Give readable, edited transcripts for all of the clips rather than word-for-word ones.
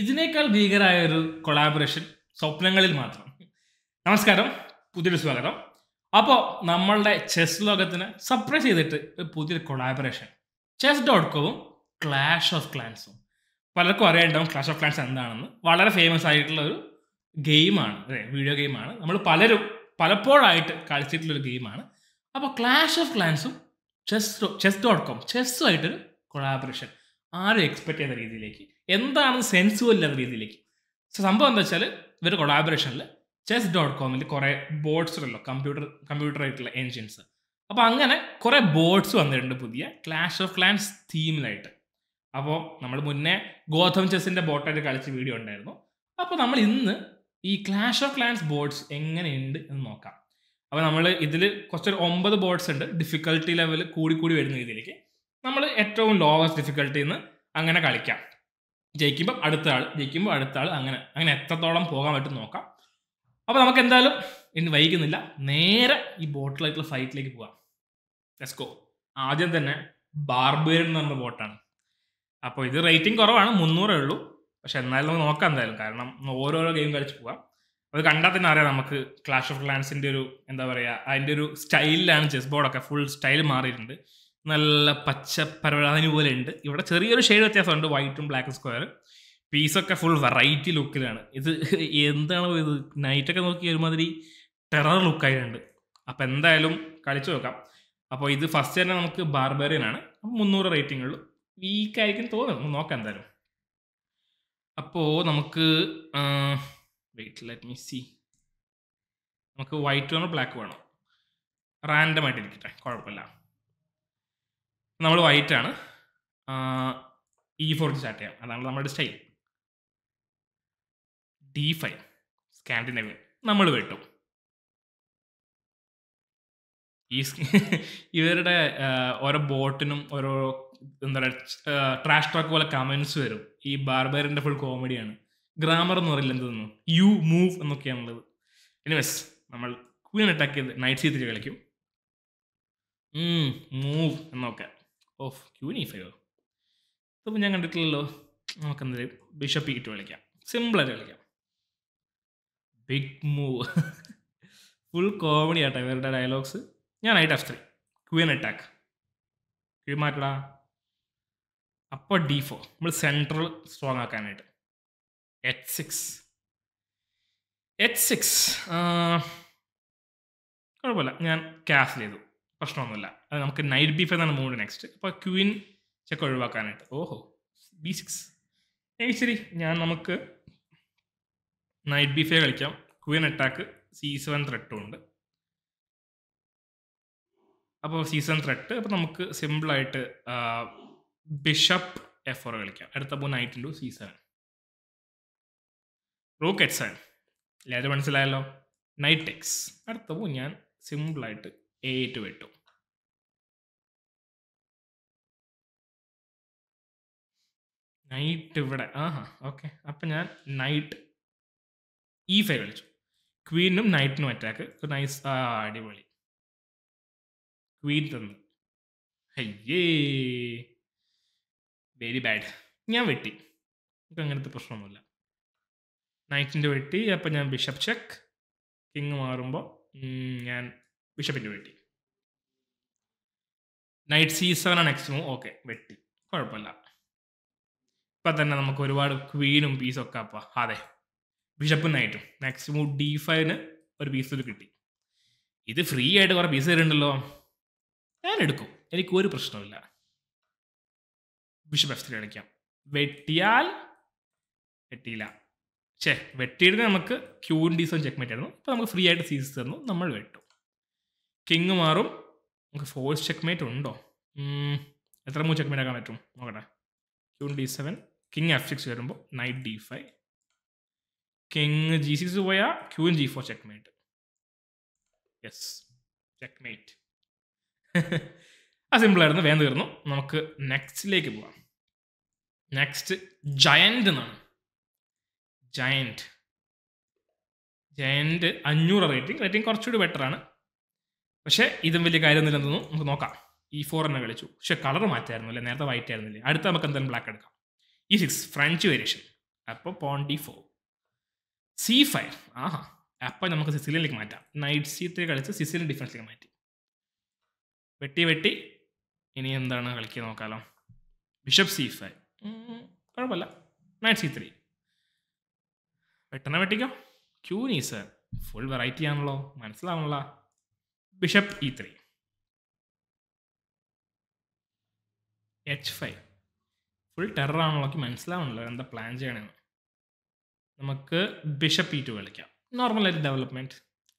ഇതിനേക്കാൾ ഭീകരമായ ഒരു കൊളാബറേഷൻ സ്വപ്നങ്ങളിൽ മാത്രം. നമസ്കാരം, പുതിയ സ്വാഗതം. അപ്പോൾ നമ്മളുടെ ചെസ് ലോകത്തിന് സർപ്രൈസ് ചെയ്തിട്ട് ഒരു പുതിയൊരു കൊളാബറേഷൻ, chess.com-ഉം ക്ലാഷ് ഓഫ് ക്ലാൻസും. പലർക്കും അറിയാനുണ്ടാവും ക്ലാഷ് ഓഫ് ക്ലാൻസ് എന്താണെന്ന്. വളരെ ഫേമസ് ആയിട്ടുള്ള ഒരു ഗെയിമാണ്, അതെ, വീഡിയോ ഗെയിമാണ്. നമ്മൾ പലരും പലപ്പോഴായിട്ട് കളിച്ചിട്ടുള്ളൊരു ഗെയിമാണ്. അപ്പോൾ ക്ലാഷ് ഓഫ് ക്ലാൻസും chess.com ചെസ്സുമായിട്ടൊരു കൊളാബറേഷൻ ആരും എക്സ്പെക്ട് ചെയ്ത രീതിയിലേക്ക്, എന്താണെന്ന് സെൻസ് ഇല്ലാത്ത രീതിയിലേക്ക്. സോ സംഭവം എന്താ വെച്ചാൽ, ഇവർ കൊളാബറേഷനിൽ chess.com-ൽ കുറേ ബോർഡ്സ് ഉണ്ടല്ലോ, കമ്പ്യൂട്ടറായിട്ടുള്ള എൻജിൻസ്. അപ്പോൾ അങ്ങനെ കുറേ ബോർഡ്സ് വന്നിട്ടുണ്ട് പുതിയ ക്ലാഷ് ഓഫ് ക്ലാൻസ് തീമിലായിട്ട്. അപ്പോൾ നമ്മൾ മുന്നേ ഗോതം ചെസ്സിൻ്റെ ബോട്ടായിട്ട് കളിച്ച വീഡിയോ ഉണ്ടായിരുന്നു. അപ്പോൾ നമ്മൾ ഇന്ന് ഈ ക്ലാഷ് ഓഫ് ക്ലാൻസ് ബോർഡ്സ് എങ്ങനെയുണ്ട് എന്ന് നോക്കാം. അപ്പോൾ നമ്മൾ ഇതിൽ കുറച്ചൊരു 9 ബോർഡ്സ് ഉണ്ട്. ഡിഫിക്കൽട്ടി ലെവൽ കൂടി വരുന്ന രീതിയിലേക്ക് നമ്മൾ ഏറ്റവും ലോവസ്റ്റ് ഡിഫിക്കൽറ്റിയിൽ നിന്ന് അങ്ങനെ കളിക്കാം. ജയിക്കുമ്പോൾ അടുത്ത ആൾ അങ്ങനെ എത്രത്തോളം പോകാൻ പറ്റും നോക്കാം. അപ്പോൾ നമുക്ക് എന്തായാലും ഇന്ന് വൈകുന്നില്ല, നേരെ ഈ ബോട്ടിലായിട്ടുള്ള ഫൈറ്റിലേക്ക് പോകാം. Let's go. ആദ്യം തന്നെ ബാർബേറിയൻ എന്ന് പറഞ്ഞ ബോട്ടാണ്. അപ്പോൾ ഇത് റേറ്റിംഗ് കുറവാണ്, 300 ഉള്ളൂ. പക്ഷെ എന്നാലും നമുക്ക് നോക്കാം എന്തായാലും, കാരണം ഓരോരോ ഗെയിം കളിച്ച് പോകാം. അത് കണ്ടാൽ തന്നെ അറിയാം നമുക്ക് ക്ലാഷ് ഓഫ് ക്ലാൻസിൻ്റെ ഒരു എന്താ പറയുക, അതിൻ്റെ ഒരു സ്റ്റൈലിലാണ് ചെസ് ബോർഡൊക്കെ ഫുൾ സ്റ്റൈൽ മാറിയിട്ടുണ്ട്. നല്ല പച്ച പരവതാനി പോലെ ഉണ്ട്. ഇവിടെ ചെറിയൊരു ഷെയ്ഡ് വ്യത്യാസമുണ്ട്, വൈറ്റും ബ്ലാക്കും സ്ക്വയർ. പീസൊക്കെ ഫുൾ വെറൈറ്റി ലുക്കിലാണ്. ഇത് എന്താണോ ഇത്, നൈറ്റൊക്കെ നോക്കി ഒരുമാതിരി ടെറർ ലുക്കായിട്ടുണ്ട്. അപ്പോൾ എന്തായാലും കളിച്ചു നോക്കാം. അപ്പോൾ ഇത് ഫസ്റ്റ് തന്നെ നമുക്ക് ബാർബേറിയൻ ആണ്. അപ്പോൾ 300 റേറ്റിംഗ് ഉള്ളൂ. വീക്കായിരിക്കും തോന്നുന്നു, നോക്കാം എന്തായാലും. അപ്പോൾ നമുക്ക് വെയിറ്റ്, ലെറ്റ് മീ സി. നമുക്ക് വൈറ്റ് വേണോ ബ്ലാക്ക് വേണോ? റാൻഡമായിട്ട് ഇരിക്കട്ടെ, കുഴപ്പമില്ല. നമ്മൾ വൈറ്റാണ്. E4 സ്റ്റാർട്ട് ചെയ്യാം, അതാണ് നമ്മുടെ സ്റ്റൈൽ. D5 സ്കാൻഡിനേവിയൻ നമ്മൾ വെട്ടും. ഇവരുടെ ഓരോ ബോട്ടിനും ഓരോ എന്താ പറയുക, ട്രാഷ് ടോക്ക് പോലെ കമൻസ് വരും. ഈ ബാർബേറിയൻ്റെ ഫുൾ കോമഡിയാണ്. ഗ്രാമർ എന്ന് പറയില്ല, എന്തെന്നു യു മൂവ് എന്നൊക്കെയാണുള്ളത്. എനിവേസ്, നമ്മൾ ക്വീൻ അറ്റാക്ക് ചെയ്ത് നൈറ്റ് C3 കളിക്കും. മൂവ് എന്നൊക്കെ. ഓഫ് Q5 ഇതിപ്പോൾ ഞാൻ കണ്ടിട്ടില്ലല്ലോ. നമുക്ക് എന്തായാലും ബിഷപ്പ് E2 കളിക്കാം, സിമ്പിളായിട്ട് കളിക്കാം. ബിഗ് മൂവ്, ഫുൾ കോമഡി ആട്ടെ ഇവരുടെ ഡയലോഗ്സ്. ഞാൻ Knight F3, queen attack, queen മാറ്റടാ. അപ്പോൾ D4 നമ്മൾ സെൻട്രൽ സ്ട്രോങ് ആക്കാനായിട്ട്. H6 കുഴപ്പമില്ല, ഞാൻ ക്യാഷ് ചെയ്തു, പ്രശ്നമൊന്നുമില്ല. അത് നമുക്ക് നൈറ്റ് B5 എന്നാണ് മൂവ് നെക്സ്റ്റ്. അപ്പോൾ ക്വീൻ ചെക്ക് ഒഴിവാക്കാനായിട്ട് ഓഹോ B6. ശരി, നമുക്ക് നൈറ്റ് B5 കളിക്കാം. ക്വീൻ അറ്റാക്ക്, C7 ത്രെട്ടും ഉണ്ട്. അപ്പോൾ C7 ത്രെട്ട്. അപ്പോൾ നമുക്ക് സിമ്പിളായിട്ട് ബിഷപ്പ് F4 കളിക്കാം. അടുത്തപ്പോൾ Knight C7, Rook H7. എല്ലാവരും മനസ്സിലായല്ലോ. Knight X. അടുത്തപ്പോൾ ഞാൻ സിമ്പിളായിട്ട് A8 വെട്ടു. നൈറ്റ് ഇവിടെ, ആഹാ ഓക്കെ. അപ്പം ഞാൻ Knight E5 കളിച്ചു. ക്വീനും നൈറ്റിനും അറ്റാക്ക്, നൈസ്, അടിപൊളി. ക്വീൻ തന്നു, അയ്യേ വെരി ബാഡ്. ഞാൻ വെട്ടി, നമുക്ക് അങ്ങനത്തെ പ്രശ്നമൊന്നുമില്ല. നൈറ്റിൻ്റെ വെട്ടി. അപ്പം ഞാൻ ബിഷപ്പ് ചെക്ക്, കിങ് മാറുമ്പോൾ ഞാൻ ബിഷപ്പിൻ്റെ വെട്ടി. Knight C7 ആണ് നെക്സ്റ്റ് മൂവ്. ഓക്കെ, വെട്ടി, കുഴപ്പമില്ല. ഇപ്പം തന്നെ നമുക്ക് ഒരുപാട് ക്വീനും പീസും ഒക്കെ. അപ്പം അതെ, ബിഷപ്പും നൈറ്റും. നെക്സ്റ്റ് മൂവ് D5 ഒരു പീസ് കിട്ടി. ഇത് ഫ്രീ ആയിട്ട് കുറേ പീസ് തരുന്നുണ്ടല്ലോ, ഞാൻ എടുക്കും, എനിക്കൊരു പ്രശ്നമില്ല. ബിഷപ്പ് F3 കളിക്കാം. വെട്ടിയില്ല, വെട്ടിയിരുന്ന് നമുക്ക് Q D7 ചെക്ക് മേറ്റ് ആയിരുന്നു. അപ്പോൾ നമുക്ക് ഫ്രീ ആയിട്ട് C6 തന്നു, നമ്മൾ വെട്ടു. കിങ് മാറും, നമുക്ക് ഫോഴ്സ് ചെക്ക് മേറ്റ് ഉണ്ടോ? എത്ര മൂവ് ചെക്ക് മേറ്റ് ആക്കാൻ പറ്റും നോക്കട്ടെ. Q D7, King F6 വരുമ്പോൾ Knight D5, King G6 പോയാൽ Q G4 check mate. Yes, check mate. ആ സിമ്പിളായിരുന്നു, വേഗം തീർന്നു. നമുക്ക് നെക്സ്റ്റിലേക്ക് പോവാം. നെക്സ്റ്റ് ജയൻ്റ് എന്നാണ്. ജയൻ്റ് 500 റേറ്റിംഗ് കുറച്ചുകൂടി ബെറ്ററാണ്. പക്ഷേ ഇതും വലിയ കാര്യമൊന്നുമില്ലെന്ന് തോന്നുന്നു, നമുക്ക് നോക്കാം. E4 തന്നെ കളിച്ചു, പക്ഷേ കളർ മാറ്റായിരുന്നു അല്ലേ, നേരത്തെ വൈറ്റ് ആയിരുന്നില്ലേ. അടുത്ത നമുക്ക് എന്തായാലും ബ്ലാക്ക് എടുക്കാം. E6 French variation. അപ്പോൾ പോൺ d4 c5. ആഹാ, അപ്പം നമുക്ക് സിസിലിയനിലേക്ക് മാറ്റാം. നൈറ്റ് c3 കളിച്ച് സിസിലിയൻ ഡിഫൻസിലേക്ക് മാറ്റി. വെട്ടി വെട്ടി ഇനി എന്താണ് കളിക്കുക നോക്കാലോ. ബിഷപ്പ് c5, കുഴപ്പമില്ല. നൈറ്റ് c3 പെട്ടെന്ന് വെട്ടിക്കോ. ക്യൂൻ e7, ഫുൾ വെറൈറ്റി ആണല്ലോ, മനസ്സിലാവണല്ല. ബിഷപ്പ് e3, h5, ഫുൾ ടെററാണല്ലോ, മനസ്സിലാവണല്ലോ എന്താ പ്ലാൻ ചെയ്യണമെന്ന്. നമുക്ക് ബിഷപ്പ് e2 കളിക്കാം, നോർമലായിട്ട് ഡെവലപ്മെൻറ്റ്.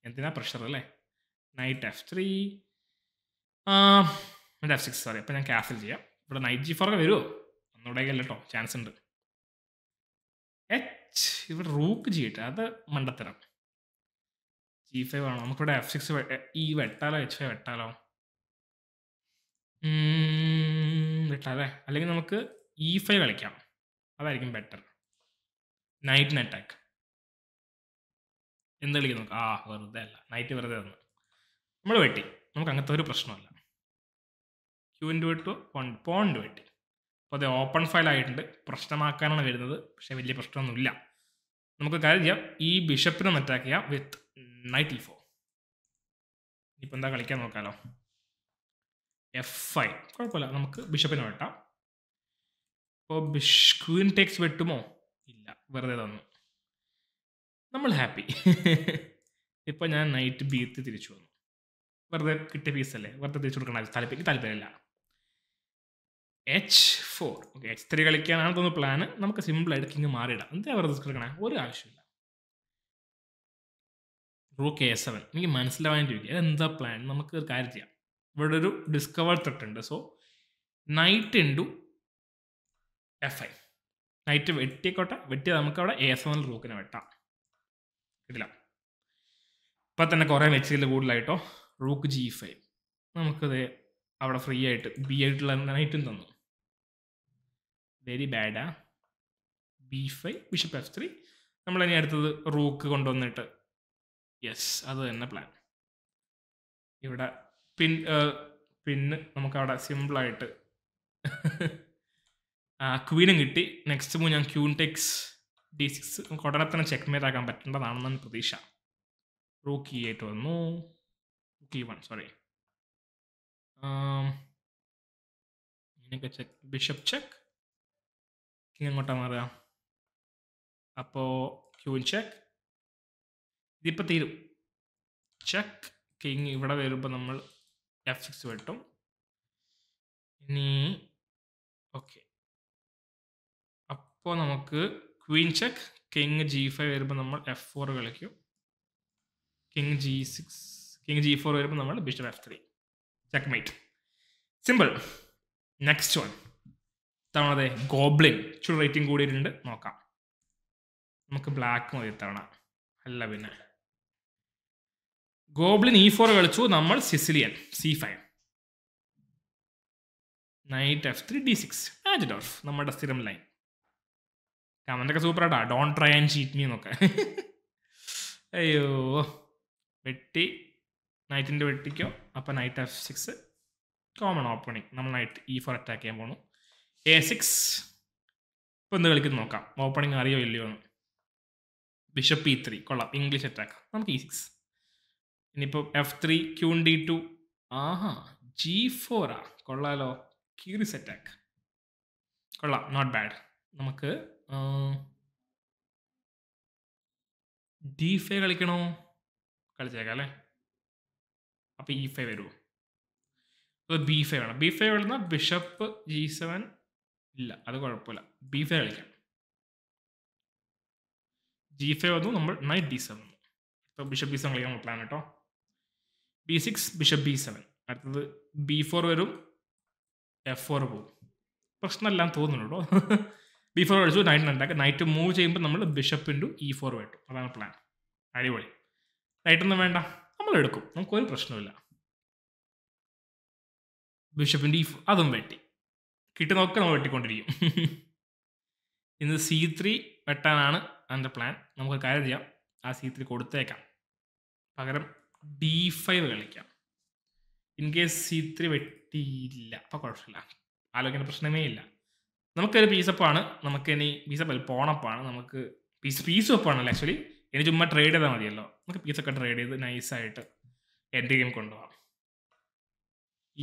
എന്തിനാ പ്രഷർ അല്ലേ. Knight f3, knight f6, sorry. അപ്പോൾ ഞാൻ ക്യാൻസൽ ചെയ്യാം. ഇവിടെ നൈറ്റ് g4 ഒക്കെ വരുമോ? ഒന്നുകൂടെയൊക്കെയല്ല കേട്ടോ, ചാൻസ് ഉണ്ട്. എച്ച്, ഇവിടെ റൂക്ക് g8, അത് മണ്ടത്തരം. g5 ആണോ? നമുക്കിവിടെ f6 e വെട്ടാലോ, h5 വെട്ടാലോ, വെട്ടാലേ. അല്ലെങ്കിൽ നമുക്ക് e5 കളിക്കാം, അതായിരിക്കും ബെറ്റർ. നൈറ്റിന് അറ്റാക്ക് എന്ത് കളിക്കും നമുക്ക്? ആ, വെറുതെ അല്ല, നൈറ്റ് വെറുതെ തന്നു നമ്മൾ വെട്ടി. നമുക്ക് അങ്ങനത്തെ ഒരു പ്രശ്നമല്ല. ക്യൂവിൻ്റെ വെട്ടു, പോണ്ട് വെട്ടി. അപ്പോൾ അത് ഓപ്പൺ ഫയൽ ആയിട്ടുണ്ട്, പ്രശ്നമാക്കാനാണ് വരുന്നത്. പക്ഷേ വലിയ പ്രശ്നമൊന്നുമില്ല. നമുക്ക് കാര്യം ചെയ്യാം, ഈ ബിഷപ്പിനൊന്ന് അറ്റാക്ക് ചെയ്യാം വിത്ത് നൈറ്റ് e4. ഇപ്പം എന്താ കളിക്കാൻ നോക്കാമല്ലോ. f5, കുഴപ്പമില്ല, നമുക്ക് ബിഷപ്പിനെ വെട്ടാം. ഇപ്പോൾ ക്വീൻ ടേക്സ് വെട്ടുമോ? ഇല്ല, വെറുതെ തന്നു, നമ്മൾ ഹാപ്പി. ഇപ്പോൾ ഞാൻ നൈറ്റ് b3 തിരിച്ചു വന്നു, വെറുതെ കിട്ടിയ പീസല്ലേ, വെറുതെ തിരിച്ചു കൊടുക്കണ താല്പര്യമില്ല. h4, ഓക്കെ, h3 കളിക്കാനാണ് തോന്നുന്നു പ്ലാന്. നമുക്ക് സിമ്പിളായിട്ട് കിങ് മാറിയിടാം. എന്താ വെറുതെ കൊടുക്കണേ, ഒരു ആവശ്യമില്ല. റൂക്ക് a7, എനിക്ക് മനസ്സിലാവാൻ ചോദിക്കുക എന്താ പ്ലാൻ. നമുക്ക് ഒരു കാര്യം ചെയ്യാം, ഇവിടെ ഒരു ഡിസ്കവർ ത്രെറ്റ് ഉണ്ട്. So knight into f5, knight വെട്ടിക്കോട്ടെ. വെട്ടിയത് നമുക്ക് അവിടെ a7 റൂക്കിനെ വെട്ടാം, കിട്ടില്ല. ഇപ്പം തന്നെ കുറേ മെച്ചീരിയൽ കൂടുതലായിട്ടോ. റൂക്ക് g5, നമുക്കത് അവിടെ ഫ്രീ ആയിട്ട് ബി ആയിട്ടുള്ള നൈറ്റും തന്നു. വെരി ബാഡാ. b5, bishop f3. നമ്മളിനി അടുത്തത് റൂക്ക് കൊണ്ടുവന്നിട്ട്, യെസ്, അത് തന്നെ പ്ലാൻ. ഇവിടെ പിന്നെ നമുക്കവിടെ സിമ്പിളായിട്ട് ക്വീനും കിട്ടി. നെക്സ്റ്റ് മൂവ് ഞാൻ ക്യൂൻ ടെക്സ് d6, നമുക്ക് ഉടനെ തന്നെ ചെക്ക്മേറ്റ് ആക്കാൻ പറ്റേണ്ടതാണെന്നാണ് പ്രതീക്ഷ. റൂക്ക് e8 വന്നു, e1, സോറി. ഇങ്ങനെയൊക്കെ ചെക്ക്, ബിഷപ്പ് ചെക്ക്, കിങ് എങ്ങോട്ടാണ് മാറുക? അപ്പോൾ ക്യൂൻ ചെക്ക്, ഇതിപ്പോൾ തീരും. ചെക്ക്, കിങ് ഇവിടെ വരുമ്പോൾ നമ്മൾ f6 വെട്ടും. ഇനി ഓക്കെ, അപ്പോൾ നമുക്ക് ക്വീൻ ചെക്ക്, കിങ് g5 വരുമ്പോൾ നമ്മൾ f4 കളിക്കും. കിങ് g6, കിങ് g4 വരുമ്പോൾ നമ്മൾ bishop f3, checkmate. Simple. Next one തവണ ഗോബ്ലിൻ ഇച്ചിരി റേറ്റിംഗ് കൂടിയിട്ടുണ്ട്, നോക്കാം. നമുക്ക് ബ്ലാക്ക് മതി തവണ, അല്ല പിന്നെ. ഗോബ്ലിൻ e4 കളിച്ചു, നമ്മൾ Sicilian c5, night f3, d6, നാജ്ഡോർഫ്, നമ്മുടെ സ്ഥിരം ലൈൻ. കമൻ്റൊക്കെ സൂപ്പറായിട്ടാ, don't try and cheat me എന്നൊക്കെ. അയ്യോ, വെട്ടി നൈറ്റിൻ്റെ വെട്ടിക്കോ. അപ്പം നൈറ്റ് f6, കോമൺ ഓപ്പണിങ്. നമ്മൾ നൈറ്റ് e4 അറ്റാക്ക് ചെയ്യാൻ പോകണം. a6, ഇപ്പം എന്ത് കളിക്കുന്നു നോക്കാം. ഓപ്പണിങ് അറിയോ ഇല്ലയോ എന്ന്. ബിഷപ്പ് e3, കൊള്ളാം, ഇംഗ്ലീഷ് അറ്റാക്ക്. നമുക്ക് e6. ഇനിയിപ്പോൾ f3, ക്യൂൺ d2, ആഹാ, g4 ആ, കൊള്ളാലോ. ക്യൂറിയസ് അറ്റാക്ക്, കൊള്ളാം, നോട്ട് ബാഡ്. നമുക്ക് d5 കളിക്കണോ? കളിച്ചേക്കാം അല്ലേ. അപ്പോൾ e5 വരുമോ? അപ്പോൾ b5 വേണം. b5 വരുന്ന ബിഷപ്പ് g7, ഇല്ല, അത് കുഴപ്പമില്ല. b5 കളിക്കാം. g5 വന്നു, നമ്മൾ നൈറ്റ് d7. ഇപ്പോൾ ബിഷപ്പ് b7 കളിക്കാൻ പ്ലാൻ കേട്ടോ. b6, bishop b7. അടുത്തത് b4 വരും, f4 പോകും. പ്രശ്നമെല്ലാം തോന്നുന്നുണ്ടോ? b4 കളിച്ചു, നൈറ്റ് ഉണ്ടാക്കുക. നൈറ്റ് മൂവ് ചെയ്യുമ്പോൾ നമ്മൾ ബിഷപ്പ് ഇൻഡു e4 വെട്ടും, അതാണ് പ്ലാൻ. അടിപൊളി. നൈറ്റൊന്നും വേണ്ട, നമ്മൾ എടുക്കും, നമുക്കൊരു പ്രശ്നമില്ല. ബിഷപ്പിൻ്റെ e4, അതും വെട്ടി. കിട്ടുന്നൊക്കെ നമ്മൾ വെട്ടിക്കൊണ്ടിരിക്കും. ഇന്ന് c3 വെട്ടാനാണ് അതിൻ്റെ പ്ലാൻ. നമുക്ക് കാര്യം ചെയ്യാം, ആ c3 കൊടുത്തേക്കാം. പകരം d5 കളിക്കാം. ഇൻ കേസ് c3 വെട്ടിയില്ല, അപ്പോൾ കുഴപ്പമില്ല, ആലോചിക്കേണ്ട പ്രശ്നമേ ഇല്ല. നമുക്കൊരു പീസപ്പാണ്, നമുക്ക് ഇനി പീസപ്പ് അല്ല പോണപ്പാണ്, നമുക്ക് പീസപ്പാണല്ലോ ആക്ച്വലി. ഇനി ചുമ്മാ ട്രേഡ് ചെയ്താൽ മതിയല്ലോ, നമുക്ക് പീസൊക്കെ ട്രേഡ് ചെയ്ത് നൈസായിട്ട് എൻ്റെ ഗെയിം കൊണ്ടുപോകാം.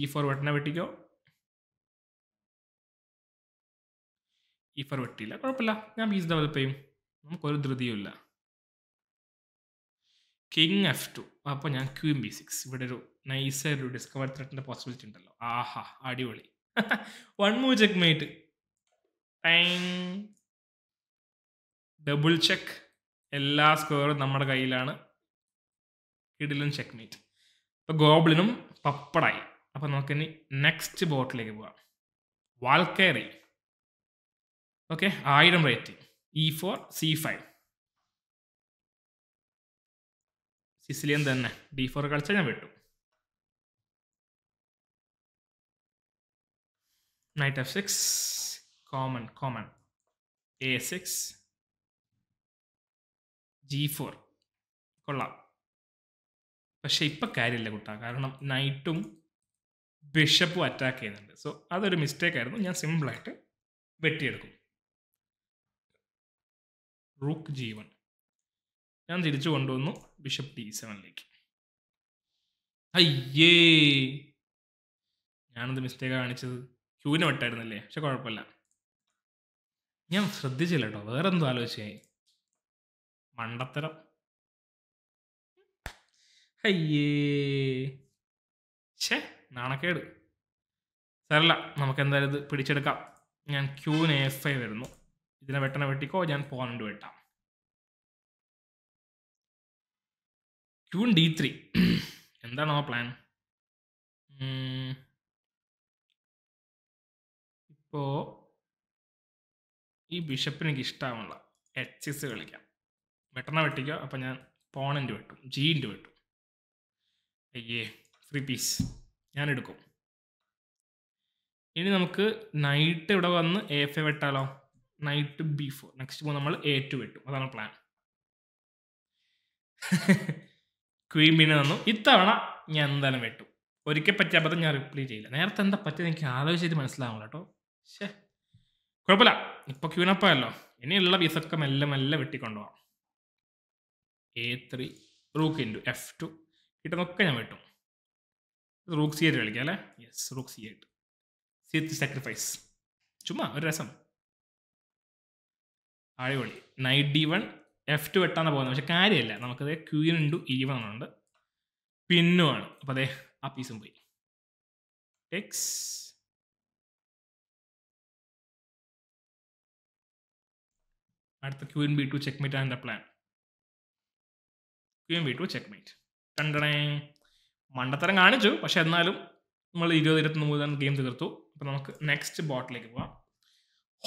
ഈ ഫോർ വെട്ടിനെ വെട്ടിക്കോ, ഈ ഫോർ വെട്ടിയില്ല, കുഴപ്പമില്ല, ഞാൻ പീസ് ഡെവലപ്പ് ചെയ്യും, നമുക്കൊരു ധൃതിയുമില്ല. കിങ് F2, അപ്പോൾ ഞാൻ ക്വീൻ B6, ഇവിടെ ഒരു നൈസായൊരു ഡിസ്കവർ ത്രെറ്റിൻ്റെ പോസിബിലിറ്റി ഉണ്ടല്ലോ. ആഹാ അടിപൊളി, one move checkmate, double check, എല്ലാ സ്ക്വയറും നമ്മുടെ കയ്യിലാണ്, ഇടലും ചെക്ക്മേറ്റ്. അപ്പോൾ ഗോബ്ലിനും പപ്പടായി. അപ്പോൾ നമുക്കിനി നെക്സ്റ്റ് ബോട്ടിലേക്ക് പോകാം, Valkyrie. Okay 1000 rating, E4 C5, Sicilian തന്നെ. D4 കളിച്ചാൽ ഞാൻ വിട്ടു. Night F6, common common, A6, G4, കൊള്ളാം. പക്ഷെ ഇപ്പം കാര്യമില്ല കുട്ടാ, കാരണം നൈറ്റും ബിഷപ്പും അറ്റാക്ക് ചെയ്യുന്നുണ്ട്. സോ അതൊരു മിസ്റ്റേക്ക് ആയിരുന്നു, ഞാൻ സിമ്പിളായിട്ട് വെട്ടിയെടുക്കും. റൂക്ക് G1, ഞാൻ തിരിച്ചു കൊണ്ടുവന്നു ബിഷപ്പ് D7ലേക്ക്. അയ്യേ ഞാനത് മിസ്റ്റേക്ക് കാണിച്ചത്, ക്യൂവിനെ വിട്ടായിരുന്നല്ലേ. പക്ഷെ കുഴപ്പമില്ല, ഞാൻ ശ്രദ്ധിച്ചില്ല കേട്ടോ, വേറെന്തോ ആലോചിച്ചായി, മണ്ടത്തരം. അയ്യേ ഛേ നാണക്കേട്. സാരല്ല, നമുക്കെന്തായാലും ഇത് പിടിച്ചെടുക്കാം. ഞാൻ ക്യൂവിന് F5 വരുന്നു, ഇതിനെ വെട്ടണ വെട്ടിക്കോ, ഞാൻ പോണ്ട് വെട്ടാം. ക്യൂൻ D3, എന്താണ് ആ പ്ലാൻ? ഇപ്പോൾ ഈ ബിഷപ്പിന് എനിക്ക് ഇഷ്ടമാവുള്ള H6 കളിക്കാം, വെട്ടണ വെട്ടിക്കോ. അപ്പം ഞാൻ പോണൻ്റ് വെട്ടും, G വെട്ടും. അയ്യേ ഫ്രീ പീസ് ഞാൻ എടുക്കും. ഇനി നമുക്ക് നൈറ്റ് ഇവിടെ വന്ന് A5 വെട്ടാലോ, നൈറ്റ് B4. നെക്സ്റ്റ് പോകും നമ്മൾ A2 വെട്ടും, അതാണ് പ്ലാൻ. ക്വീൻ ബിനെ തന്നു, ഇത്തവണ ഞാൻ എന്തായാലും വെട്ടും. ഒരിക്കൽ പറ്റിയ അബദ്ധം ഞാൻ റിപ്ലൈ ചെയ്യില്ല. നേരത്തെ എന്താ പറ്റിയെന്ന് എനിക്ക് ആലോചിച്ചിട്ട് മനസ്സിലാവുള്ളൂ കേട്ടോ. ശേ കുഴപ്പമില്ല, ഇപ്പോൾ ക്യൂനപ്പായല്ലോ, ഇനിയുള്ള പീസൊക്കെ മെല്ലെ മെല്ലെ വെട്ടിക്കൊണ്ടുപോകാം. A3, റൂക്ക് ഇൻറ്റു F2, കിട്ടുന്നൊക്കെ ഞാൻ വെട്ടും. റൂക്ക് C8 കളിക്കാം അല്ലേ? Yes rook C8, C3 sacrifice, ചുമ്മാ ഒരു രസം. അടിപൊളി. നൈറ്റ് D1, F2 വെട്ടാന്ന് പോകുന്നത്. പക്ഷെ കാര്യമില്ല, നമുക്കത് ക്വീൻ ഇൻറ്റു E1 ഉണ്ട്, പിന്നുമാണ്. അപ്പം അതെ ആ പീസും പോയി. ടെക്സ് അടുത്ത ക്വീൻ B2 ചെക്ക്മേറ്റ് ആണ് എൻ്റെ പ്ലാൻ. ക്വീൻ B2 ചെക്ക്മേറ്റ്, കണ്ടണേ മണ്ടത്തരം കാണിച്ചു. പക്ഷെ എന്നാലും നമ്മൾ 20-23 തന്നെ ഗെയിം തീർത്തു. അപ്പം നമുക്ക് നെക്സ്റ്റ് ബോട്ടിലേക്ക് പോവാം,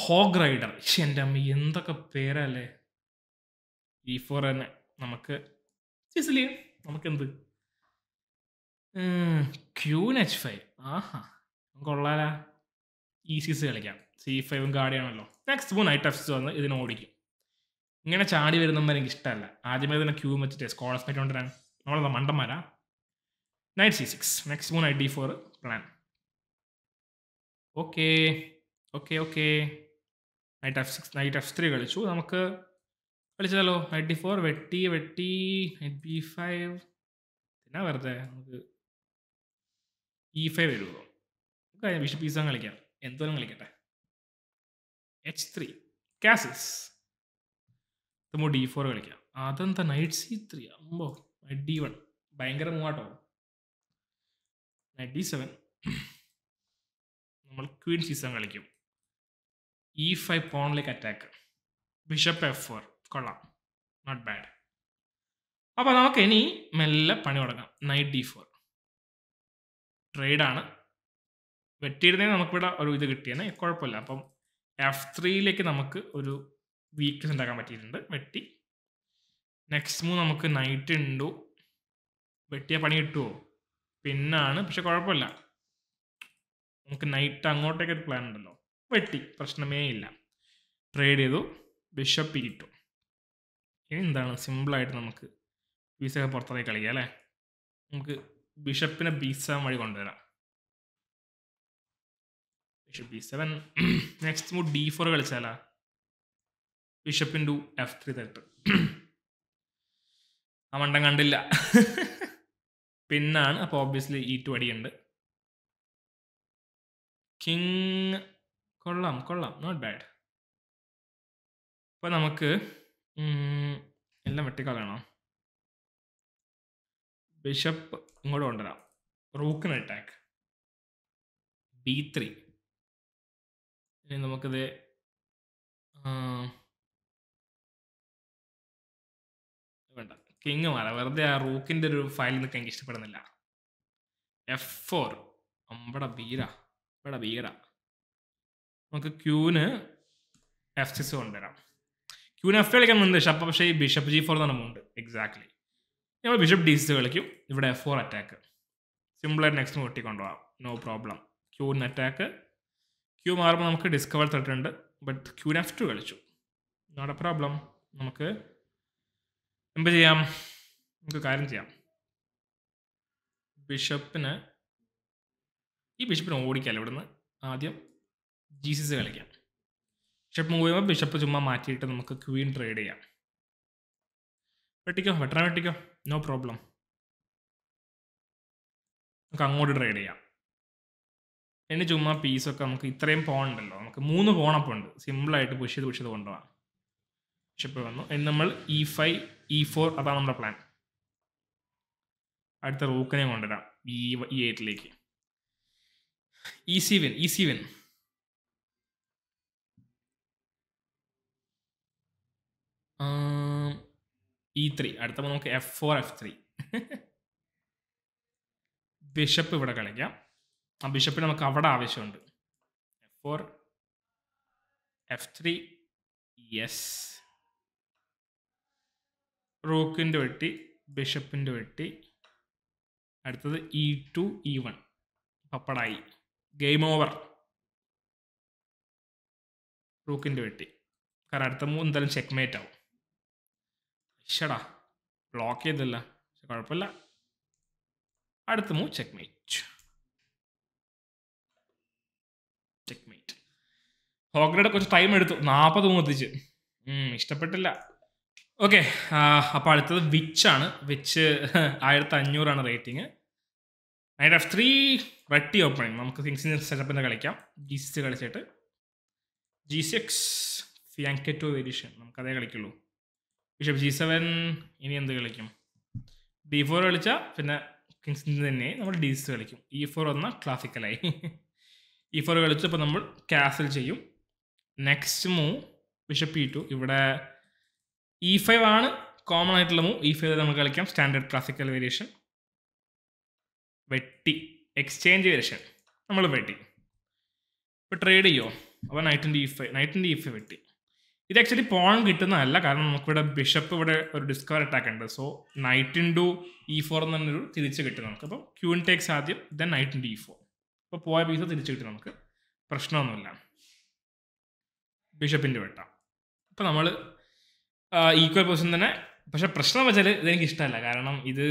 ഹോഗ് റൈഡർ. പക്ഷെ എൻ്റെ അമ്മ എന്തൊക്കെ പേരല്ലേ. E4 തന്നെ, നമുക്ക് സിസിലിയൻ, നമുക്കെന്ത് ക്യൂൻ H5. ആഹാ കൊള്ളാല, E6 കളിക്കാം, C5ഉം ഗാർഡിയാണല്ലോ. നെക്സ്റ്റ് മൂന്ന് നൈറ്റ് F6 വന്ന് ഇതിനെ ഓടിക്കും. ഇങ്ങനെ ചാടി വരുന്നവരെ എനിക്ക് ഇഷ്ടമല്ല. ആദ്യമേ തന്നെ ക്യൂ വെച്ചിട്ട് സ്കോളേഴ്സ് മൈറ്റ് കൊണ്ടുവരാൻ നമ്മളെന്താ മണ്ടന്മാരാ. നൈറ്റ് C6, നെക്സ്റ്റ് മൂന്ന് knight D4 plan. Okay okay okay, knight F6, knight F3 കളിച്ചു. നമുക്ക് കളിച്ചതല്ലോ, നൈറ്റ് D4 വെട്ടി വെട്ടി നൈറ്റ് B5. പിന്നെ വെറുതെ നമുക്ക് E5 വരുമോ, നമുക്ക് ബിഷപ്പ് E7 കളിക്കാം, എന്തോരം കളിക്കട്ടെ. H3, കാസിൽസ്, നമ്മൾ D4 കളിക്കാം. അതെന്താ നൈറ്റ് C3, അമ്പോ നൈറ്റ് D1, ഭയങ്കര മൂവാട്ടോ. നൈറ്റ് D7, നമ്മൾ ക്വീൻ C7 കളിക്കും. E5 പോണിലേക്ക് അറ്റാക്ക്, ബിഷപ്പ് F4, കൊള്ളാം, നോട്ട് ബാഡ്. അപ്പോൾ നമുക്ക് ഇനി മെല്ലെ പണി തുടങ്ങാം. നൈറ്റ് D4 ട്രേഡാണ്, വെട്ടിയിരുന്നെങ്കിൽ നമുക്കിവിടെ ഒരു ഇത് കിട്ടിയെന്നെ, കുഴപ്പമില്ല. അപ്പം F3യിലേക്ക് നമുക്ക് ഒരു വീക്ക്നെസ് ഉണ്ടാക്കാൻ പറ്റിയിട്ടുണ്ട്, വെട്ടി. നെക്സ്റ്റ് മൂവ് നമുക്ക് നൈറ്റ് ഉണ്ടോ, വെട്ടിയ പണി കിട്ടുമോ പിന്നാണ്. പക്ഷെ കുഴപ്പമില്ല, നമുക്ക് നൈറ്റ് അങ്ങോട്ടേക്കൊരു പ്ലാൻ ഉണ്ടല്ലോ, വെട്ടി, പ്രശ്നമേ ഇല്ല. ട്രേഡ് ചെയ്തു, ബിഷപ്പ് കിട്ടും. ഇനി എന്താണ്, സിമ്പിളായിട്ട് നമുക്ക് പീസൊക്കെ പുറത്തേക്ക് കളിക്കാം അല്ലേ. നമുക്ക് ബിഷപ്പിനെ B7 വഴി കൊണ്ടുവരാം, Bishop B7. Next move D4 galichala. Bishop into F3 that. Amandang andilla. Pin naan. Appo obviously E2 adi end. King. Kollam, kollam. Not bad. Appo namakku. Ella vertical aanu. Bishop ingodu ondara. Rook attack. B3. Ini namakku de. King rook in the file in the king F4. Q F6 on there. Q F5 Bishop G4 exactly. Bishop D6 F4 attack. Similar next move no problem. Q attack. Q marble discover threat but Q F2 not a problem. Bishop in a bishop in Odi Caliban, Adia Jesus elegant. Ship move bishop Juma Mati to the Queen trade. Vertigo, Vetramatica, no problem. Kangod trade. Any Juma piece of Kamki, three pound along, moon of one upon, similar to Bushi, which is the one. Ship E5. E4 is our plan. That's the rook. E8. E7. E3. That's the F4, F3. Bishop is here. Bishop is covered. F4. F3. Yes. Rook in the bishop in the E2, E1. Papadai. Game over. Rook in the Karathamun checkmate out. Shada. Block it. Shakarpala. Adathamu checkmate. Checkmate. Hog Rider coach time at Napa the Mudij. Mr. Okay, apart from which I rating. I have three ready opening. I things set up in the G6 G6 Fianchetto edition. Bishop G7 Indian the D4 Kings in the name D6 E4 classical E4 castle next move Bishop E2 E5 ആണ് common ആയിട്ടുള്ള move E5 നമ്മൾ കളിക്കാം standard classical variation വെട്ടി exchange variation നമ്മൾ വെട്ടി ഇപ്പോ trade ചെയ്യോ അപ്പോൾ നൈറ്റ് E5 വെട്ടി ഇത് ആക്ച്വലി പോൺ കിട്ടുന്നതല്ല കാരണം നമുക്ക് ഇവിടെ ബിഷപ്പ് ഇവിടെ ഒരു ഡിസ്കവർ അറ്റാക്ക് ഉണ്ട് സോ നൈറ്റ് ഇൻടു E4 എന്ന ഒരു തിരിച്ചു കിട്ടും നമുക്ക് അപ്പോൾ ക്യൂൻ ടേക്സ് ആദ്യം then നൈറ്റ് ഇൻടു E4 അപ്പോൾ പോയ പീസ് തിരിച്ചു കിട്ടും നമുക്ക് പ്രശ്നമൊന്നുമില്ല ബിഷപ്പിന്റെ വെട്ടാ അപ്പോൾ നമ്മൾ equal position then പക്ഷെ പ്രശ്നം വെച്ചാൽ എനിക്ക് ഇഷ്ടമല്ല കാരണം ഇത്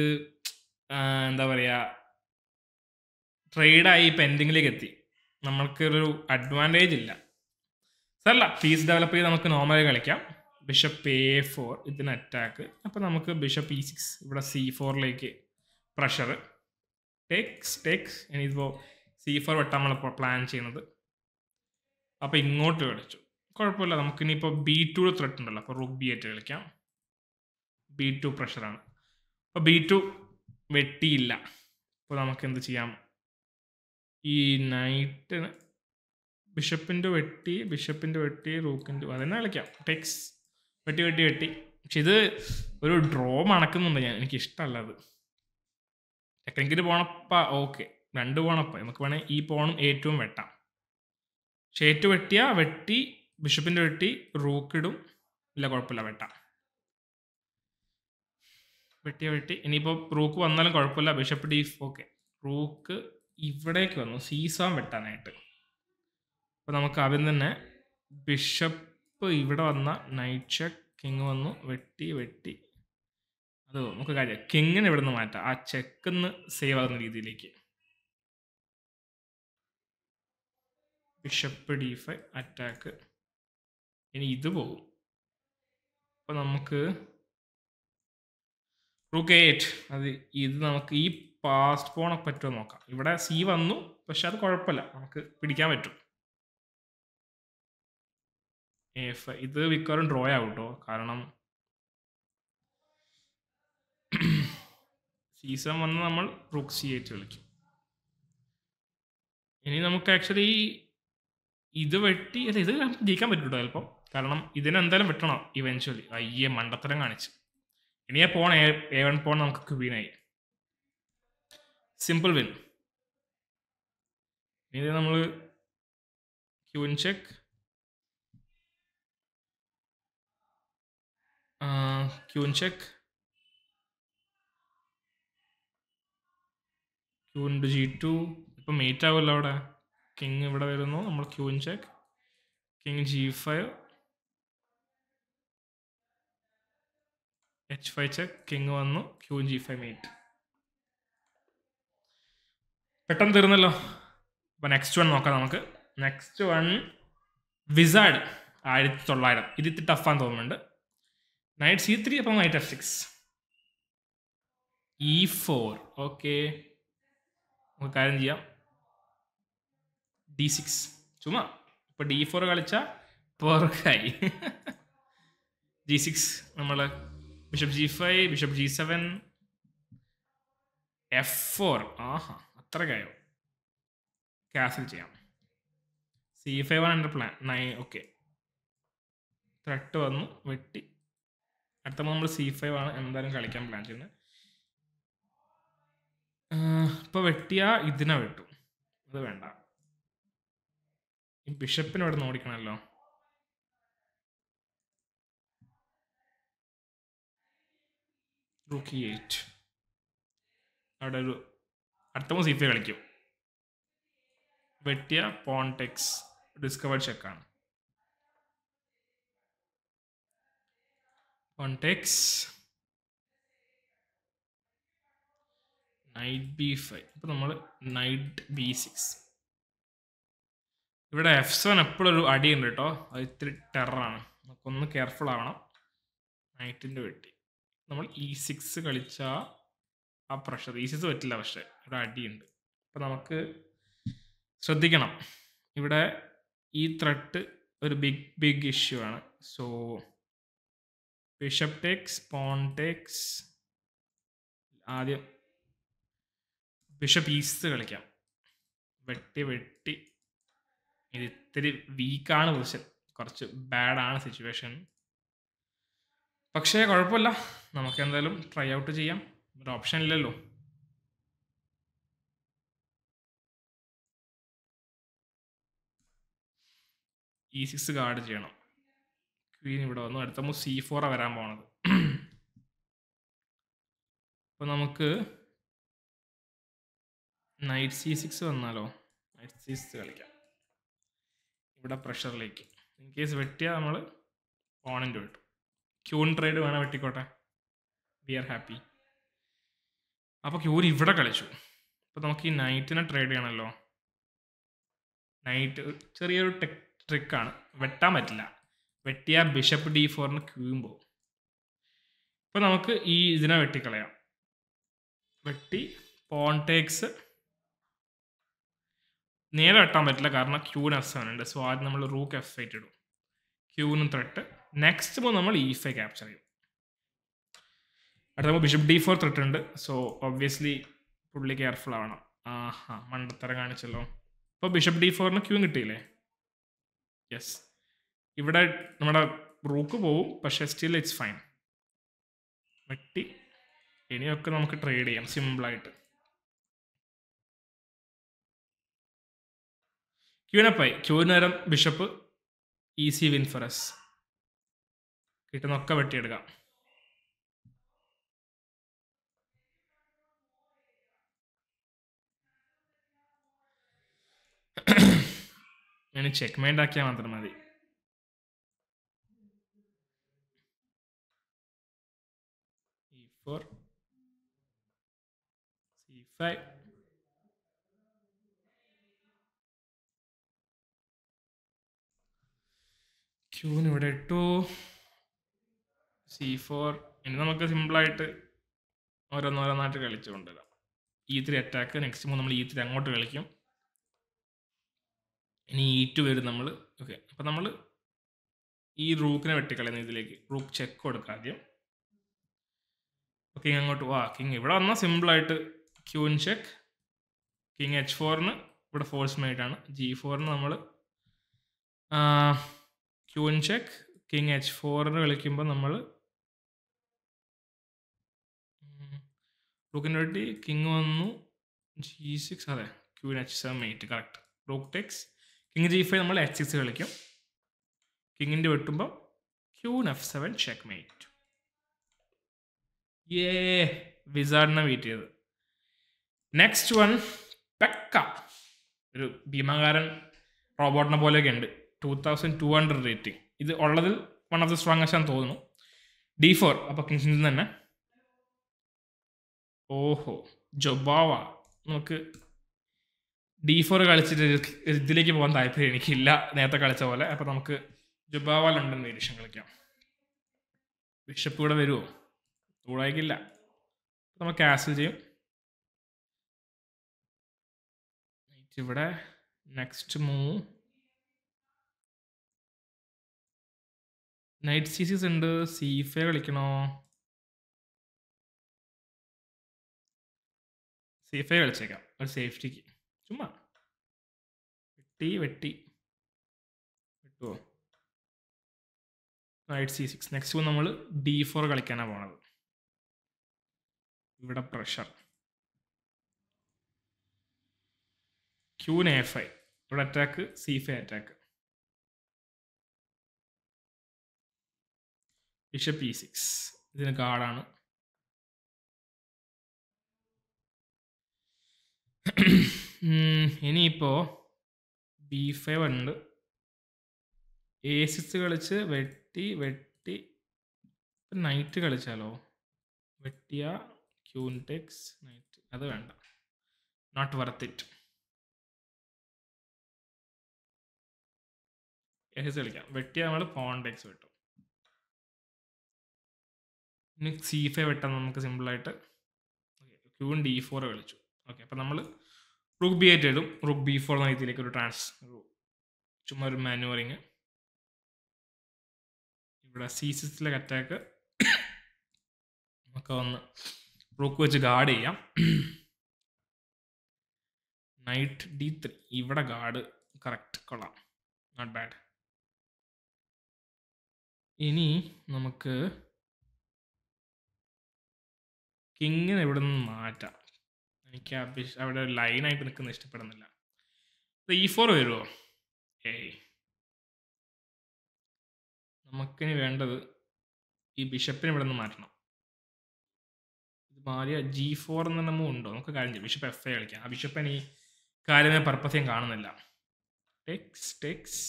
എന്താ പറയാ ട്രേഡ് ആയി പെൻഡിങ്ങിലേക്ക് എത്തി നമുക്ക് ഒരു അഡ്വാൻറ്റേജ് ഇല്ല സല്ല പീസ് ഡെവലപ്പ് ചെയ്ത് നമുക്ക് നോർമലി കളിക്കാം ബിഷപ്പ് A4 ഇതിന് അറ്റാക്ക് അപ്പോൾ നമുക്ക് ബിഷപ്പ് E6 ഇവിടെ C4 ലേക്ക് പ്രഷർ ടേക്സ് ഇനിയിപ്പോൾ C4 വെട്ടാൻ നമ്മൾ പ്ലാൻ ചെയ്യുന്നത് അപ്പോൾ ഇങ്ങോട്ട് കളിച്ചു കുഴപ്പമില്ല നമുക്ക് ഇനി ഇപ്പോൾ B2 ത്രെറ്റ് ഉണ്ടല്ലോ അപ്പോൾ റൂക്ക് B8 കളിക്കാം B2 പ്രഷർ ആണ് അപ്പോൾ B2 വെട്ടിയില്ല അപ്പോൾ നമുക്ക് എന്ത് ചെയ്യാം ഈ നൈറ്റ് ബിഷപ്പിന്റെ വെട്ടി റൂക്കിന്റെ അതന്നെ കളിക്കാം ടെക്സ് വെട്ടി പക്ഷെ ഇത് ഒരു ഡ്രോ മണക്കുന്നുണ്ട് എനിക്ക് ഇഷ്ടമല്ല അത് ടെക്നിക്കിന് പോണപ്പാ ഓക്കെ രണ്ട് പോണപ്പാ നമുക്ക് വേണേൽ ഈ പോണും ഏറ്റവും വെട്ടാം പക്ഷേ ഏറ്റവും വെട്ടി Bishop in the T, Rook, Lagorpula Veta. Vetivity, any Rook, one Corpula, Bishop D, okay. Rook, Ivadekano, Caesar Vetanate. Panamakabin the Ne, Bishop Ivadana, Knight check, King on Vetti. King and Evadamata, I check and save on the Lidiliki. Bishop d5 attack. ഇനി ഇത് പോകും. അപ്പോൾ നമുക്ക് rook 8 അത് ഇത് നമുക്ക് ഈ past പോണ പറ്റുമോ നോക്കാം. ഇവിടെ സി വന്നു, പക്ഷെ അത് കുഴപ്പമില്ല, നമുക്ക് പിടിക്കാൻ പറ്റും. A5 ഇത് മിക്കവാറും ഡ്രോ ആവും കേട്ടോ, കാരണം സീസൺ വന്ന് നമ്മൾ റൂക്ക് C8 കളിക്കും. ഇനി നമുക്ക് ആക്ച്വലി ഇത് വെട്ടി അല്ല ഇത് നമുക്ക് ജയിക്കാൻ പറ്റൂട്ടോ ചിലപ്പോൾ, കാരണം ഇതിനെന്തായാലും വെട്ടണം ഇവൻച്വലി. അയ്യേ മണ്ടത്തരം കാണിച്ച് ഇനിയാ പോൺ A1 പോൺ നമുക്ക് ക്വീനായി, സിമ്പിൾ വിൻ. ഇനി നമ്മൾ ക്വീൻ ചെക്ക് ക്യൂൻ G2 ഇപ്പം മേറ്റ് ആവുമല്ലോ. അവിടെ കിങ് ഇവിടെ വരുന്നു, നമ്മൾ queen check king G5 H5 check king വന്നു ക്യൂൻ G5 മേറ്റ്. പെട്ടെന്ന് തീർന്നല്ലോ. അപ്പം നെക്സ്റ്റ് വൺ നോക്കാം നമുക്ക്. Next one wizard 1900. ഇതിത്തി ടഫാന്ന് തോന്നുന്നുണ്ട്. നൈറ്റ് C3 അപ്പം നൈറ്റ് F6 E4. ഓക്കെ നമുക്ക് കാര്യം ചെയ്യാം D6 ചുമ്മാ. ഇപ്പം D4 കളിച്ച പെർക്കായി. G6 നമ്മൾ bishop G5 bishop G7 F4. ആഹാ അത്രക്കായോ, ക്യാൻസൽ ചെയ്യാം. C5 ആണ് എൻ്റെ പ്ലാൻ. ഓക്കെ ത്രെട്ട് വന്നു വെട്ടി. അടുത്ത നമ്മൾ C5 ആണ് എന്തായാലും കളിക്കാൻ പ്ലാൻ ചെയ്യുന്നത്. ഇപ്പം വെട്ടിയാ ഇതിനെ വെട്ടും, അത് വേണ്ട. ഈ ബിഷപ്പിന് ഇവിടെ നിന്ന് ഓടിക്കണമല്ലോ. Rook E8 അവിടെ ഒരു അടുത്ത മൂന്ന് C5 കളിക്കും. വെട്ടിയ പോണ്ടെക്സ് ഡിസ്കവേർഡ് ചെക്കാണ്. പോണ്ടെക്സ് നൈറ്റ് B5 ഇപ്പം നമ്മൾ നൈറ്റ് B6. ഇവിടെ F7 എപ്പോഴൊരു അടിയുണ്ട് കേട്ടോ, അത് ഇത്തിരി ടെററാണ്, നമുക്കൊന്ന് കെയർഫുൾ ആവണം. നൈറ്റിൻ്റെ വെട്ടി നമ്മൾ E6 കളിച്ചാൽ ആ പ്രഷർ E6 പറ്റില്ല, പക്ഷേ ഇവിടെ അടിയുണ്ട്. അപ്പം നമുക്ക് ശ്രദ്ധിക്കണം. ഇവിടെ ഈ ത്രെട്ട് ഒരു ബിഗ് ഇഷ്യൂ ആണ്. So bishop takes pawn takes ആദ്യം ബിഷപ്പ് E6 കളിക്കാം. വെട്ടി വെട്ടി ഇത് ഇത്തിരി വീക്കാണ് പൊസിഷൻ, കുറച്ച് ബാഡാണ് സിറ്റുവേഷൻ, പക്ഷേ കുഴപ്പമില്ല, നമുക്ക് എന്തായാലും ട്രൈ ഔട്ട് ചെയ്യാം. ഒരു ഓപ്ഷൻ ഇല്ലല്ലോ. E6 ഗാർഡ് ചെയ്യണം. ക്വീൻ ഇവിടെ വന്നു, അടുത്ത നമ്മൾ C4 വരാൻ പോണത്. അപ്പോൾ നമുക്ക് നൈറ്റ് C6 വന്നാലോ, നൈറ്റ് C6 കളിക്കാം. ഇവിടെ പ്രഷറിലേക്ക് ഇൻ കേസ് വെട്ടിയാൽ നമ്മൾ ഓണൻ്റ് വെട്ടും. ക്യൂൺ ട്രേഡ് വേണം, വെട്ടിക്കോട്ടെ, വി ആർ ഹാപ്പി. അപ്പോൾ ക്യൂൺ ഇവിടെ കളിച്ചു. അപ്പോൾ നമുക്ക് ഈ നൈറ്റിനെ ട്രേഡ് ചെയ്യണമല്ലോ. നൈറ്റ് ചെറിയൊരു ട്രിക്കാണ്, വെട്ടാൻ പറ്റില്ല. വെട്ടിയാൽ ബിഷപ്പ് D4 ക്യൂൻ പോകും. ഇപ്പോൾ നമുക്ക് ഈ ഇതിനെ വെട്ടിക്കളയാം. വെട്ടി പോൺടേക്സ് നേരെ വെട്ടാൻ പറ്റില്ല, കാരണം ക്യൂൻ F7 ഉണ്ട്. സോ ആദ്യം നമ്മൾ റൂക്ക് F8 ഇടും, ക്യൂനും ത്രെട്ട്. നെക്സ്റ്റ് പോകുമ്പോൾ നമ്മൾ E5 ക്യാപ്ചർ ചെയ്യും. അടുത്ത നമ്മൾ ബിഷപ്പ് D4 ത്രെട്ട് ഉണ്ട്. സോ ഒബ്വിയസ്ലി പുള്ളി കെയർഫുൾ ആവണം. ആഹാ മണ്ടത്തരം കാണിച്ചല്ലോ. ഇപ്പോൾ ബിഷപ്പ് D4 ക്യൂൻ കിട്ടിയില്ലേ? യെസ്, ഇവിടെ നമ്മുടെ റൂക്ക് പോവും, പക്ഷേ സ്റ്റിൽ ഇറ്റ്സ് ഫൈൻ. വെട്ടി ഇനിയൊക്കെ നമുക്ക് ട്രേഡ് ചെയ്യാം സിമ്പിളായിട്ട്. ക്യൂനപ്പായി, ക്യൂന് നേരം bishop easy win for us. കിട്ടുന്നൊക്കെ വെട്ടിയെടുക്കാം. ഞാൻ ചെക്ക് മെയിൻഡ് ആക്കിയാൽ മാത്രം മതി. E4 C5 ക്യൂവിന് ഇവിടെ ഇട്ടു. C4. ഇനി നമുക്ക് സിമ്പിളായിട്ട് ഓരോന്നോരോന്നായിട്ട് കളിച്ചു കൊണ്ടുവരാം. E3 അറ്റാക്ക് നെക്സ്റ്റ് നമ്മൾ E3 അങ്ങോട്ട് കളിക്കും. ഇനി E2 വരും നമ്മൾ. ഓക്കെ, അപ്പം നമ്മൾ ഈ റൂക്കിനെ വെട്ടിക്കളയുന്ന ഇതിലേക്ക് റൂക്ക് ചെക്ക് കൊടുക്കുക ആദ്യം. കിങ് അങ്ങോട്ട് വാ. കിങ് ഇവിടെ വന്നാൽ സിമ്പിളായിട്ട് ക്യൂൻ ചെക്ക്. കിങ് H4 ഇവിടെ ഫോഴ്സ് മെയ്റ്റാണ്. G4 നമ്മൾ ക്യൂൻ ചെക്ക്. കിങ് H4 കളിക്കുമ്പോൾ നമ്മൾ റൂക്കിൻ്റെ വെട്ടി കിങ് വന്നു. G6, അതെ queen H7 mate correct. Rook takes. King G5 നമ്മൾ H6 കളിക്കും. കിങ്ങിൻ്റെ വെട്ടുമ്പോൾ ക്യൂൻ F7 ചെക്ക് മെയ്റ്റ്. ഏ വിസാർഡിനെ വെയിറ്റ് ചെയ്ത്. നെക്സ്റ്റ് വൺ പെക്ക, ഒരു ഭീമാകാരൻ റോബോട്ടിനെ പോലെയൊക്കെ ഉണ്ട്. 2200 റേറ്റിംഗ്. ഇത് ഉള്ളതിൽ വൺ ഓഫ് ദി സ്ട്രോങ്സ്റ്റ് ആണെന്ന് തോന്നുന്നു. D4. അപ്പോൾ കിങ്സിൽ നിന്ന് തന്നെ ഓഹോ ജൊബാവ. നമുക്ക് D4 കളിച്ചിട്ട് ഇതിലേക്ക് പോകാൻ താല്പര്യം എനിക്കില്ല നേരത്തെ കളിച്ച പോലെ. അപ്പം നമുക്ക് ജൊബാവ ലണ്ടൻ വേരിയേഷൻ കളിക്കാം. ബിഷപ്പ് ഇവിടെ വരുമോ? ൂടായിക്കില്ല. നമ്മൾ ക്യാൻസൽ ചെയ്യും. ഇവിടെ നെക്സ്റ്റ് മൂവ് നൈറ്റ് സീസീസ് ഉണ്ട്. C5 കളിക്കണോ? C5 കളിച്ചേക്കാം ഒരു സേഫ്റ്റിക്ക്. ചുമ്മാ വെട്ടുവോ? Night C6. നെക്സ്റ്റ് നമ്മൾ D4 കളിക്കാനാണ് പോണത്. ഇവിടെ പ്രഷർ. Queen A5. ഇവിടെ attack. C5 attack. Bishop E6. ഇതിന് ഗാർഡാണ്. ഇനിയിപ്പോ B5 ഉണ്ട്. A6 കളിച്ച് വെട്ടി വെട്ടി നൈറ്റ് കളിച്ചാലോ? വെട്ടിയ ക്യൂൻ ടെക്സ് നൈറ്റ്. അത് വേണ്ട, നോട്ട് വർത്ത് ഇറ്റ്. A6 കളിക്കാം. വെട്ടിയാൽ നമ്മൾ പോൺ ടെക്സ് വെട്ടും. ഇനി C5 വെട്ടാൻ നമുക്ക് സിമ്പിളായിട്ട്. ക്യൂൻ D4 കളിച്ചു. ഓക്കെ, അപ്പം നമ്മൾ റൂക്ക് B8 ഇടും. റൂക്ക് B4 എന്ന രീതിയിലേക്ക് ഒരു ചുമ്മാ ഒരു മാനുവറിങ്. ഇവിടെ C6 അറ്റാക്ക്. നമുക്ക് വന്ന് റൂക്ക് വെച്ച് ഗാർഡ് ചെയ്യാം. Knight D3. ഇവിടെ ഗാർഡ് കറക്റ്റ്. കൊള്ളാം, നോട്ട് ബാഡ്. ഇനി നമുക്ക് കിങ്ങിനെ ഇവിടെ നിന്ന് മാറ്റാം. എനിക്ക് അവിടെ ലൈനായിട്ട് നിൽക്കുന്നത് ഇഷ്ടപ്പെടുന്നില്ല. E4 വരുമോ? ഏയ്, നമുക്കിനി വേണ്ടത് ഈ ബിഷപ്പിനെ ഇവിടെ നിന്ന് മാറ്റണം. ഇത് മാറിയ G4 എന്ന് തന്നെ ഉണ്ടോ? നമുക്ക് കാര്യം ചെയ്യാം, ബിഷപ്പ് F5 കളിക്കാം. ആ ബിഷപ്പൻ ഈ കാര്യമേ പർപ്പസ് ഞാൻ കാണുന്നില്ല. Takes takes.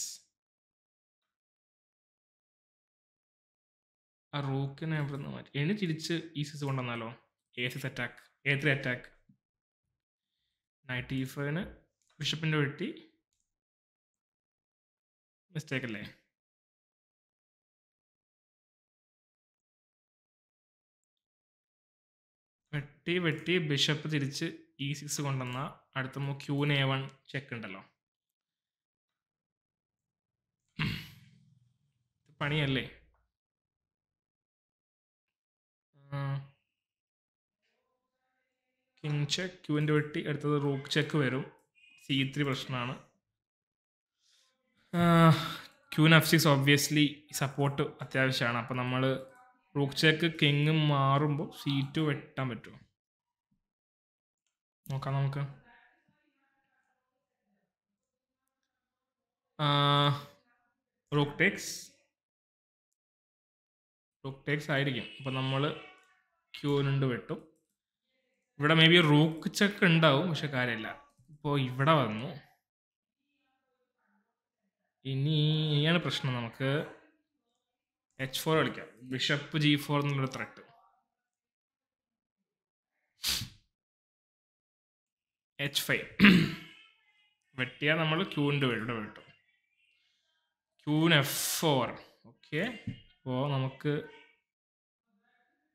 ആ റൂക്കിനെ ഇവിടെ നിന്ന് മാറ്റി എണി തിരിച്ച് E6 കൊണ്ടുവന്നാലോ? A6 attack. A3 attack. Knight E5 ബിഷപ്പിൻ്റെ വെട്ടി. മിസ്റ്റേക്ക് അല്ലേ? വെട്ടി വെട്ടി ബിഷപ്പ് തിരിച്ച് E6 കൊണ്ടുവന്ന അടുത്ത ക്യൂൻ A1 ചെക്ക് ഉണ്ടല്ലോ. പണിയല്ലേ? King check. ക്യൂവിൻ്റെ വെട്ടി. അടുത്തത് റൂക്ക് ചെക്ക് വരും. C3 പ്രശ്നമാണ്. Queen F6. ഒബ്വിയസ്ലി സപ്പോർട്ട് അത്യാവശ്യമാണ്. അപ്പം നമ്മൾ റൂക്ക് ചെക്ക് കിങ് മാറുമ്പോൾ C2 വെട്ടാൻ പറ്റുമോ? നോക്കാം നമുക്ക്. Rook Tex. റൂക്ക് ടെക്സ് ആയിരിക്കും. അപ്പം നമ്മൾ ക്യൂനുണ്ട് വെട്ടും. ഇവിടെ മേ ബി റൂക്ക് ചെക്ക് ഉണ്ടാവും, പക്ഷെ കാര്യമില്ല. ഇപ്പോൾ ഇവിടെ വന്നു. ഇനിയാണ് പ്രശ്നം. നമുക്ക് H4 കളിക്കാം. ബിഷപ്പ് G4 എന്നുള്ളൊരു ത്രെട്ട്. H5 വെട്ടിയാൽ നമ്മൾ ക്യൂൻ്റെ വീട് വെട്ടും. Queen F4. Okay. അപ്പോൾ നമുക്ക്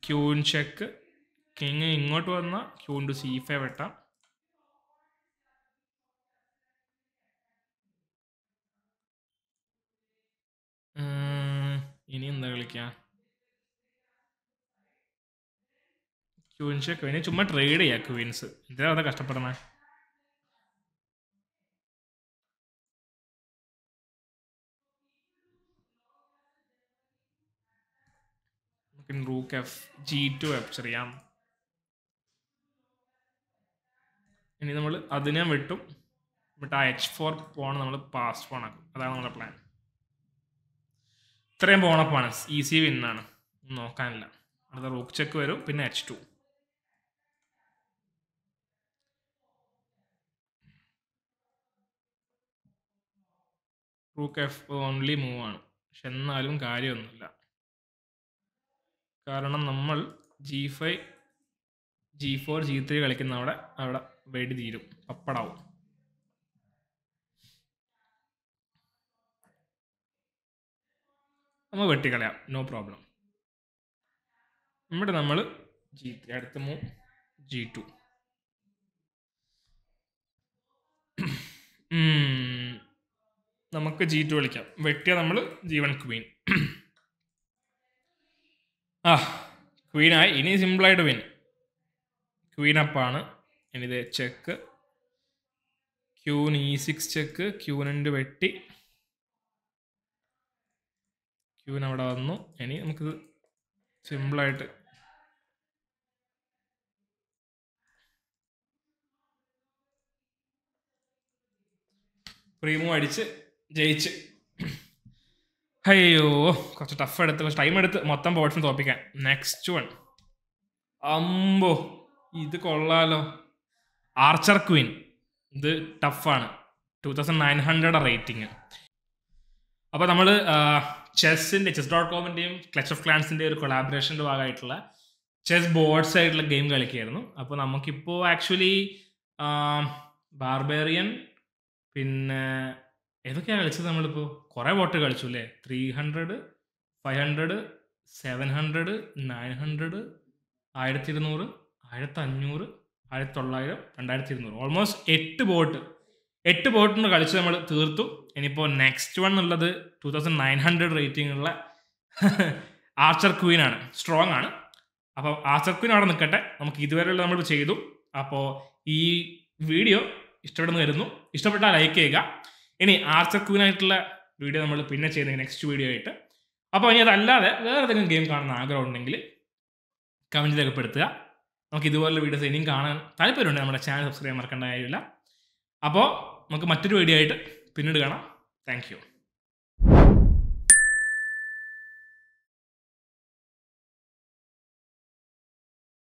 ക്യൂൺ ചെക്ക്, കിങ് ഇങ്ങോട്ട് വന്ന ക്യൂൺ ടു C5 വെട്ടാം. ഇനി എന്താ കളിക്കാം? Queen check. ഇനി ചുമ്മാ ട്രേഡ് ചെയ്യാം ക്യൂൻസ്. എന്തിനാ അതാ കഷ്ടപ്പെടണേ? Rook F, G2 F ചെയ്യാം. ഇനി നമ്മൾ അതിനെ വിട്ടും വിട്ട് ആ H4 പോൺ നമ്മൾ പാസ് പോണാക്കും. അതാണ് നമ്മുടെ പ്ലാൻ. ഇത്രയും പോണപ്പാണ്, ഈസി വിന്നാണ്, നോക്കാനില്ല. അടുത്ത റൂക്ക് ചെക്ക് വരും, പിന്നെ H2. Rook F only move ആണ്, പക്ഷെ എന്നാലും കാര്യമൊന്നുമില്ല. കാരണം നമ്മൾ G5 G4 G3 കളിക്കുന്ന അവിടെ വെടി തീരും, പപ്പടാവും. നമ്മൾ വെട്ടിക്കളയാം, നോ പ്രോബ്ലം. ഇവിടെ നമ്മൾ G3, അടുത്ത മൂവ് G2. നമുക്ക് G2 കളിക്കാം. വെട്ടിയാൽ നമ്മൾ G1 ക്വീൻ. ആ ക്വീനായി. ഇനി സിമ്പിളായിട്ട് വിൻ. ക്വീനപ്പാണ്. ഇനിത് ചെക്ക്, ക്യൂൻ E6 ചെക്ക്, ക്യൂനുണ്ട് വെട്ടി, ക്യൂൻ അവിടെ വന്നു. ഇനി നമുക്കിത് സിമ്പിളായിട്ട് പ്രീമോ അടിച്ച് ജയിച്ച്. അയ്യോ കുറച്ച് ടഫ് എടുത്ത്, കുറച്ച് ടൈം എടുത്ത് മൊത്തം പോർഷൻ തോപ്പിക്കാൻ. നെക്സ്റ്റ് വൺ അമ്പോ ഇത് കൊള്ളാലോ. Archer queen. ഇത് ടഫാണ്. 2900 റേറ്റിംഗ്. അപ്പോൾ നമ്മൾ ചെസ്സിൻ്റെ chess.com-ൻ്റെയും ക്ലച്ച് ഓഫ് ക്ലാൻസിൻ്റെ ഒരു കൊളാബറേഷൻ്റെ ഭാഗമായിട്ടുള്ള ചെസ് ബോർഡ്സ് ആയിട്ടുള്ള ഗെയിം കളിക്കുകയായിരുന്നു. അപ്പോൾ നമുക്കിപ്പോൾ ആക്ച്വലി ബാർബേറിയൻ പിന്നെ ഏതൊക്കെയാണ് കളിച്ചത്? നമ്മളിപ്പോൾ കുറേ ബോട്ട് കളിച്ചു അല്ലേ? 300, 500, 700, 900, 1200, 1500, 1900, 2200, ഓൾമോസ്റ്റ് 8 ബോട്ടിന് കളിച്ച് നമ്മൾ തീർത്തു. ഇനിയിപ്പോൾ നെക്സ്റ്റ് വൺ എന്നുള്ളത് 2900 റേറ്റിംഗ് ഉള്ള ആർച്ചർ ക്വീൻ ആണ്. സ്ട്രോങ് ആണ്. അപ്പോൾ ആർച്ചർ ക്വീൻ അവിടെ നിൽക്കട്ടെ. നമുക്ക് ഇതുവരെയുള്ള നമ്മൾ ചെയ്തു. അപ്പോൾ ഈ വീഡിയോ ഇഷ്ടപ്പെടുന്നു വരുന്നു. ഇഷ്ടപ്പെട്ടാൽ ലൈക്ക് ചെയ്യുക. ഇനി ആർച്ചർ ക്വീനായിട്ടുള്ള വീഡിയോ നമ്മൾ പിന്നെ ചെയ്യുന്നത് നെക്സ്റ്റ് വീഡിയോ ആയിട്ട്. അപ്പോൾ ഇനി അതല്ലാതെ വേറെ ഏതെങ്കിലും ഗെയിം കാണുന്ന ആഗ്രഹം ഉണ്ടെങ്കിൽ കമൻറ്റ് രേഖപ്പെടുത്തുക. നമുക്ക് ഇതുപോലുള്ള വീഡിയോസ് ഇനിയും കാണാൻ താല്പര്യമുണ്ട്. നമ്മുടെ ചാനൽ സബ്സ്ക്രൈബ് മറക്കേണ്ട കാര്യമില്ല. അപ്പോൾ നമുക്ക് മറ്റൊരു വീഡിയോ ആയിട്ട് പിന്നീട് കാണാം. Thank U.